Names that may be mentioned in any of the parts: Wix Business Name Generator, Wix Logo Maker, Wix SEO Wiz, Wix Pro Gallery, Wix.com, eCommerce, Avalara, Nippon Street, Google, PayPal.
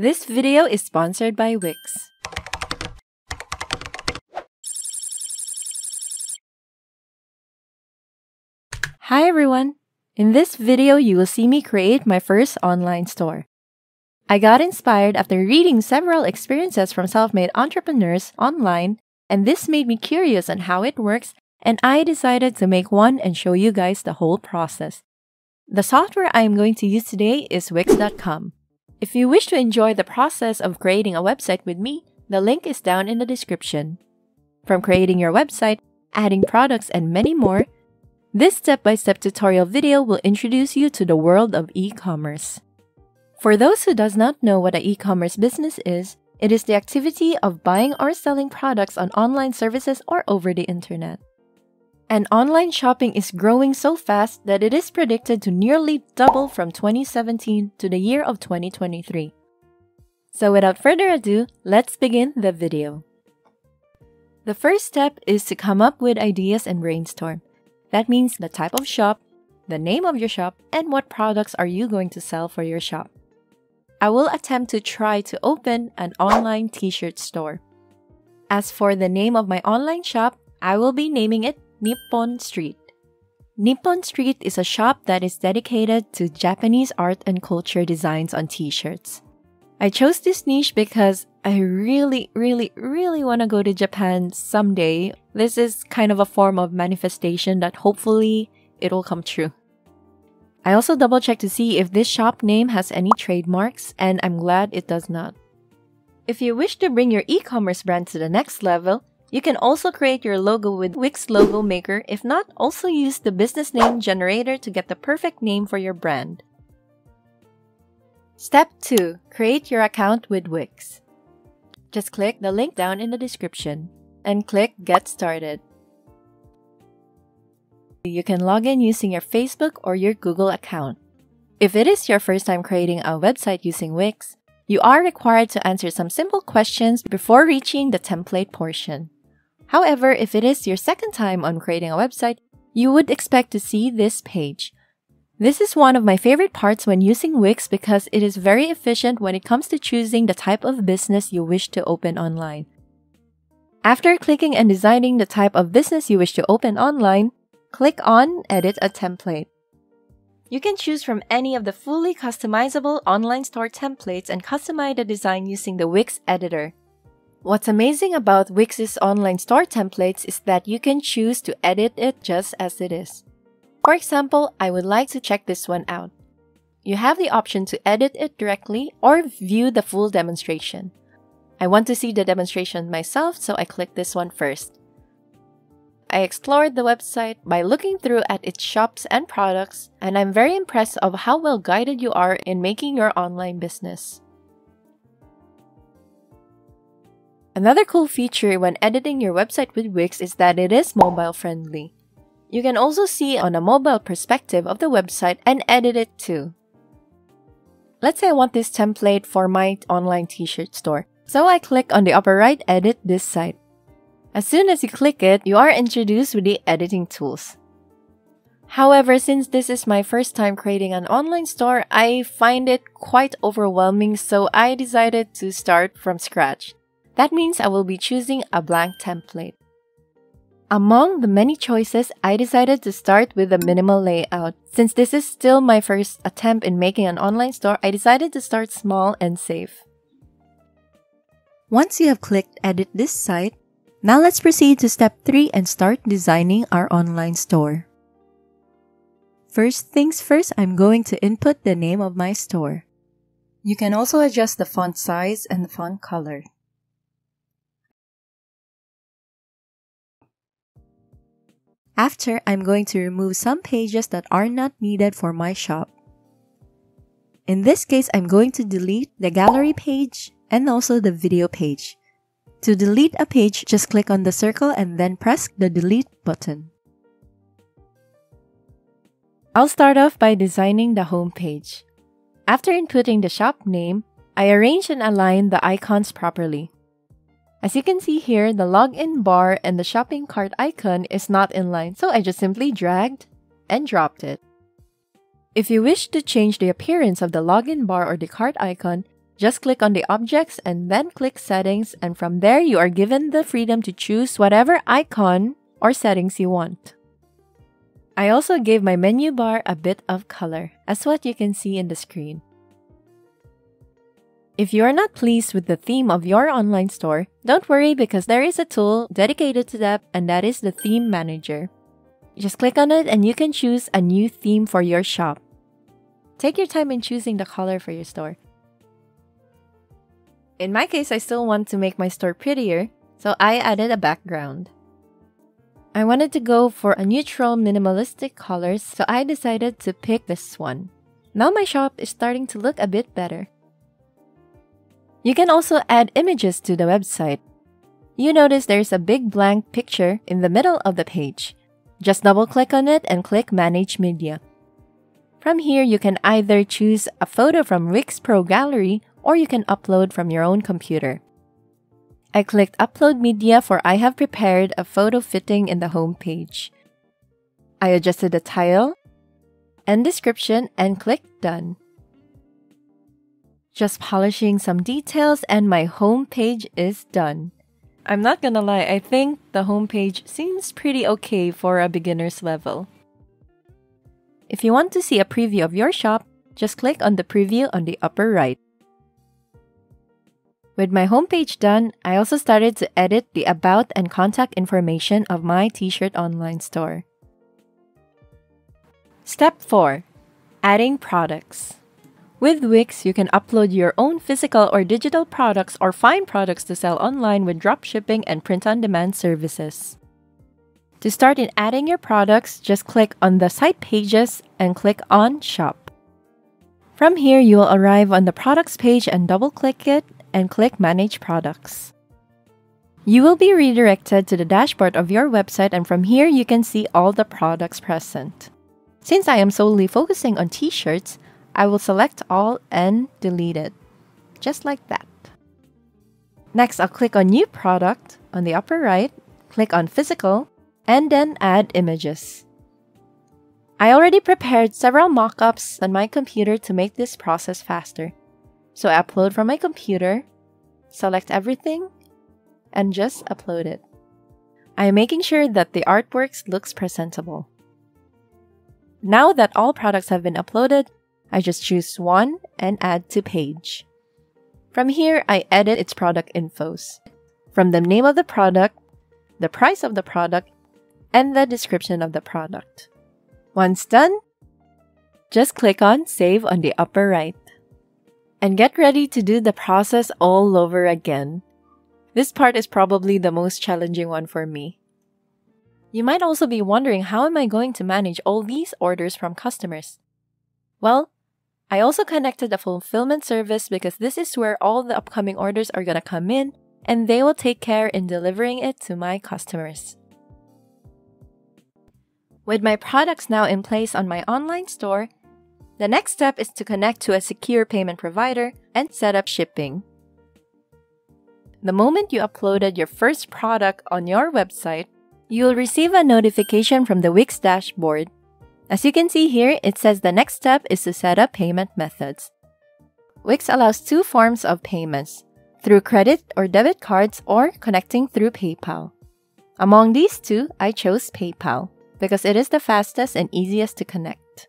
This video is sponsored by Wix. Hi everyone! In this video, you will see me create my first online store. I got inspired after reading several experiences from self-made entrepreneurs online, and this made me curious on how it works, and I decided to make one and show you guys the whole process. The software I am going to use today is Wix.com. If you wish to enjoy the process of creating a website with me, the link is down in the description. From creating your website, adding products, and many more, this step-by-step tutorial video will introduce you to the world of e-commerce. For those who does not know what an e-commerce business is, it is the activity of buying or selling products on online services or over the internet. And online shopping is growing so fast that it is predicted to nearly double from 2017 to the year of 2023. So without further ado, let's begin the video. The first step is to come up with ideas and brainstorm. That means the type of shop, the name of your shop, and what products are you going to sell for your shop. I will attempt to try to open an online t-shirt store. As for the name of my online shop, I will be naming it Nippon Street. Nippon Street is a shop that is dedicated to Japanese art and culture designs on t-shirts. I chose this niche because I really want to go to Japan someday. This is kind of a form of manifestation that hopefully it will come true. I also double-checked to see if this shop name has any trademarks, and I'm glad it does not. If you wish to bring your e-commerce brand to the next level, you can also create your logo with Wix Logo Maker. If not, also use the business name generator to get the perfect name for your brand. Step 2. Create your account with Wix. Just click the link down in the description and click Get Started. You can log in using your Facebook or your Google account. If it is your first time creating a website using Wix, you are required to answer some simple questions before reaching the template portion. However, if it is your second time on creating a website, you would expect to see this page. This is one of my favorite parts when using Wix because it is very efficient when it comes to choosing the type of business you wish to open online. After clicking and designing the type of business you wish to open online, click on Edit a Template. You can choose from any of the fully customizable online store templates and customize the design using the Wix editor. What's amazing about Wix's online store templates is that you can choose to edit it just as it is. For example, I would like to check this one out. You have the option to edit it directly or view the full demonstration. I want to see the demonstration myself, so I click this one first. I explored the website by looking through at its shops and products, and I'm very impressed of how well guided you are in making your online business. Another cool feature when editing your website with Wix is that it is mobile friendly. You can also see on a mobile perspective of the website and edit it too. Let's say I want this template for my online t-shirt store. So I click on the upper right, edit this site. As soon as you click it, you are introduced with the editing tools. However, since this is my first time creating an online store, I find it quite overwhelming, so I decided to start from scratch. That means I will be choosing a blank template. Among the many choices, I decided to start with a minimal layout. Since this is still my first attempt in making an online store, I decided to start small and safe. Once you have clicked Edit this site, now let's proceed to step 3 and start designing our online store. First things first, I'm going to input the name of my store. You can also adjust the font size and the font color. After, I'm going to remove some pages that are not needed for my shop. In this case, I'm going to delete the gallery page and also the video page. To delete a page, just click on the circle and then press the delete button. I'll start off by designing the home page. After inputting the shop name, I arrange and align the icons properly. As you can see here, the login bar and the shopping cart icon is not in line, so I just simply dragged and dropped it. If you wish to change the appearance of the login bar or the cart icon, Just click on the objects and then click settings, and from there you are given the freedom to choose whatever icon or settings you want. I also gave my menu bar a bit of color, as what you can see in the screen. If you are not pleased with the theme of your online store, don't worry because there is a tool dedicated to that, and that is the Theme Manager. Just click on it and you can choose a new theme for your shop. Take your time in choosing the color for your store. In my case, I still want to make my store prettier, so I added a background. I wanted to go for a neutral minimalistic colors, so I decided to pick this one. Now my shop is starting to look a bit better. You can also add images to the website. You notice there's a big blank picture in the middle of the page. Just double-click on it and click Manage Media. From here, you can either choose a photo from Wix Pro Gallery or you can upload from your own computer. I clicked Upload Media for I have prepared a photo fitting in the home page. I adjusted the title and description and clicked Done. Just polishing some details and my home page is done. I'm not gonna lie, I think the home page seems pretty okay for a beginner's level. If you want to see a preview of your shop, just click on the preview on the upper right. With my homepage done, I also started to edit the about and contact information of my t-shirt online store. Step 4. Adding products. With Wix, you can upload your own physical or digital products or find products to sell online with dropshipping and print-on-demand services. To start in adding your products, just click on the site pages and click on Shop. From here, you will arrive on the products page and double-click it and click Manage Products. You will be redirected to the dashboard of your website, and from here you can see all the products present. Since I am solely focusing on t-shirts, I will select all and delete it. Just like that. Next, I'll click on New Product on the upper right, click on Physical, and then add images. I already prepared several mock-ups on my computer to make this process faster. So I upload from my computer, select everything, and just upload it. I am making sure that the artworks looks presentable. Now that all products have been uploaded, I just choose one and add to page. From here, I edit its product infos. From the name of the product, the price of the product, and the description of the product. Once done, just click on Save on the upper right. And get ready to do the process all over again. This part is probably the most challenging one for me. You might also be wondering, how am I going to manage all these orders from customers? Well, I also connected a fulfillment service because this is where all the upcoming orders are gonna come in, and they will take care in delivering it to my customers. With my products now in place on my online store, the next step is to connect to a secure payment provider and set up shipping. The moment you uploaded your first product on your website, you will receive a notification from the Wix dashboard. As you can see here, it says the next step is to set up payment methods. Wix allows two forms of payments, through credit or debit cards or connecting through PayPal. Among these two, I chose PayPal because it is the fastest and easiest to connect.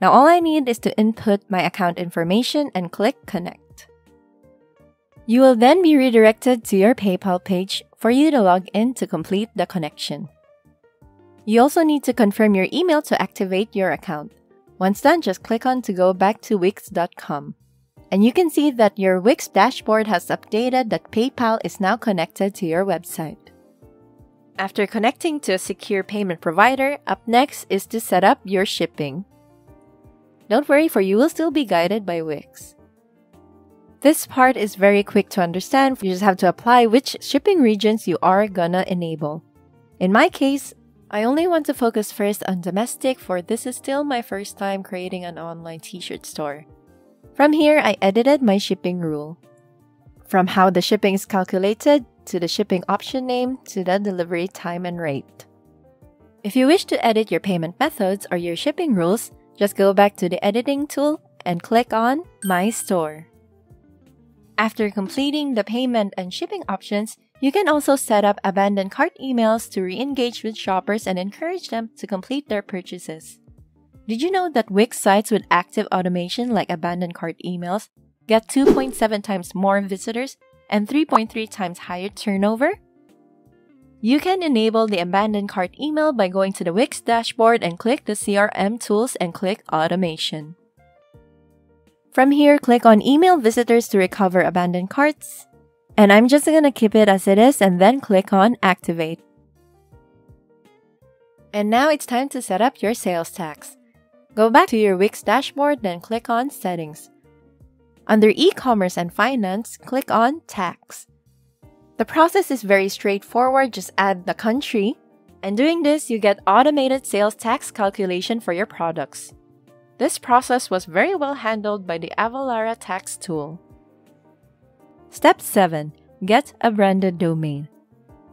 Now all I need is to input my account information and click Connect. You will then be redirected to your PayPal page for you to log in to complete the connection. You also need to confirm your email to activate your account. Once done, just click on to go back to Wix.com. And you can see that your Wix dashboard has updated that PayPal is now connected to your website. After connecting to a secure payment provider, up next is to set up your shipping. Don't worry, for you will still be guided by Wix. This part is very quick to understand. You just have to apply which shipping regions you are gonna enable. In my case, I only want to focus first on domestic, for this is still my first time creating an online t-shirt store. From here, I edited my shipping rule. From how the shipping is calculated, to the shipping option name, to the delivery time and rate. If you wish to edit your payment methods or your shipping rules, just go back to the editing tool and click on My Store. After completing the payment and shipping options, you can also set up abandoned cart emails to re-engage with shoppers and encourage them to complete their purchases. Did you know that Wix sites with active automation like abandoned cart emails get 2.7 times more visitors and 3.3 times higher turnover? You can enable the abandoned cart email by going to the Wix dashboard and click the CRM tools and click Automation. From here, click on Email Visitors to recover abandoned carts. And I'm just gonna keep it as it is and then click on Activate. And now it's time to set up your sales tax. Go back to your Wix dashboard, then click on Settings. Under E-commerce and Finance, click on Tax. The process is very straightforward, just add the country. And doing this, you get automated sales tax calculation for your products. This process was very well handled by the Avalara tax tool. Step 7. Get a branded domain.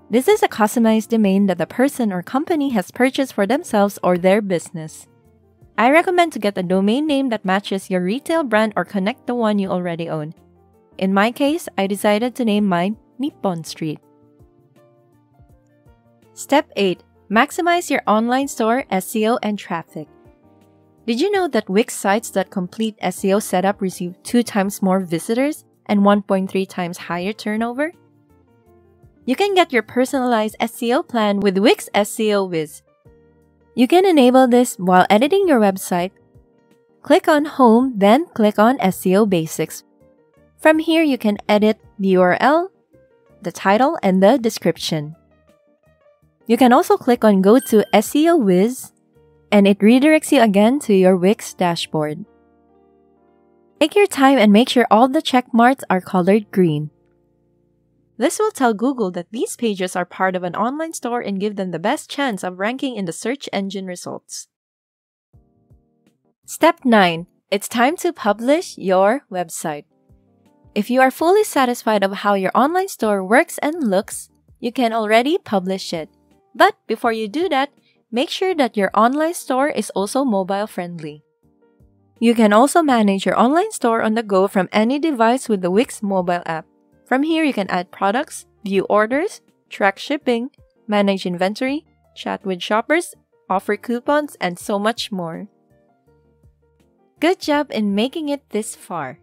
This is a customized domain that the person or company has purchased for themselves or their business. I recommend to get a domain name that matches your retail brand or connect the one you already own. In my case, I decided to name mine Nippon Street. Step 8. Maximize your online store SEO and traffic. Did you know that Wix sites that complete SEO setup receive 2 times more visitors and 1.3 times higher turnover? You can get your personalized SEO plan with Wix SEO Wiz. You can enable this while editing your website. Click on Home, then click on SEO Basics. From here, you can edit the URL, the title, and the description. You can also click on Go to SEO Wiz, and it redirects you again to your Wix dashboard. Take your time and make sure all the check marks are colored green. This will tell Google that these pages are part of an online store and give them the best chance of ranking in the search engine results. Step 9. It's time to publish your website. If you are fully satisfied of how your online store works and looks, you can already publish it. But before you do that, make sure that your online store is also mobile friendly. You can also manage your online store on the go from any device with the Wix mobile app. From here, you can add products, view orders, track shipping, manage inventory, chat with shoppers, offer coupons, and so much more. Good job in making it this far.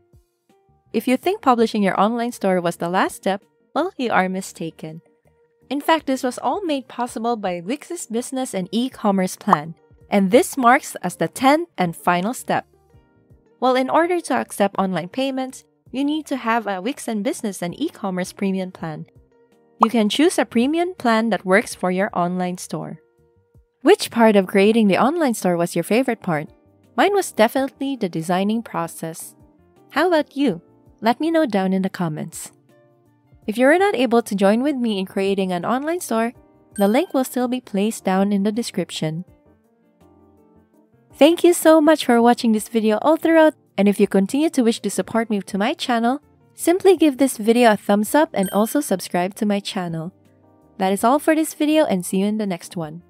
If you think publishing your online store was the last step, well, you are mistaken. In fact, this was all made possible by Wix's business and e-commerce plan, and this marks as the 10th and final step. Well, in order to accept online payments, you need to have a Wix and Business and e-commerce premium plan. You can choose a premium plan that works for your online store. Which part of creating the online store was your favorite part? Mine was definitely the designing process. How about you? Let me know down in the comments. If you're not able to join with me in creating an online store, the link will still be placed down in the description. Thank you so much for watching this video all throughout, and if you continue to wish to support me to my channel, simply give this video a thumbs up and also subscribe to my channel. That is all for this video, and see you in the next one.